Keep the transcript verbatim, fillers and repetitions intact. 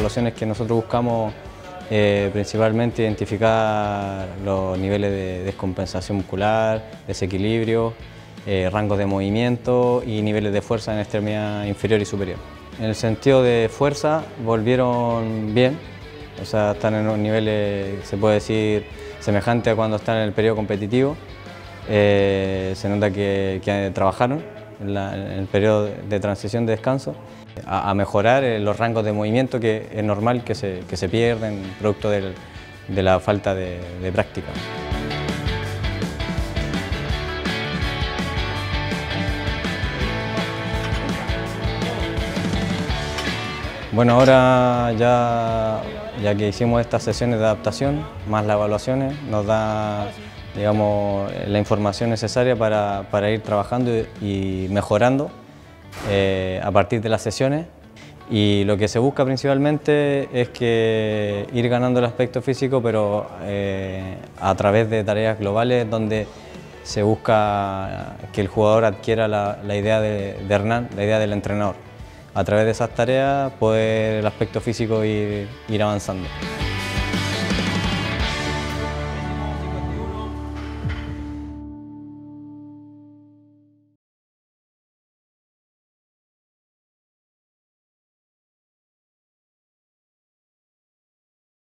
evaluaciones que nosotros buscamos eh, principalmente identificar los niveles de descompensación muscular, desequilibrio, eh, rangos de movimiento y niveles de fuerza en extremidad inferior y superior. En el sentido de fuerza volvieron bien, o sea, están en unos niveles, se puede decir, semejantes a cuando están en el periodo competitivo. Eh, se nota que, que trabajaron en, la, en el periodo de transición de descanso a, a mejorar los rangos de movimiento que es normal que se, que se pierden producto del, de la falta de, de práctica. Bueno, ahora ya, ya que hicimos estas sesiones de adaptación más las evaluaciones nos da, digamos, la información necesaria para, para ir trabajando y mejorando eh, a partir de las sesiones, y lo que se busca principalmente es que ir ganando el aspecto físico, pero eh, a través de tareas globales donde se busca que el jugador adquiera la, la idea de, de Hernán, la idea del entrenador. A través de esas tareas poder el aspecto físico ir, ir avanzando.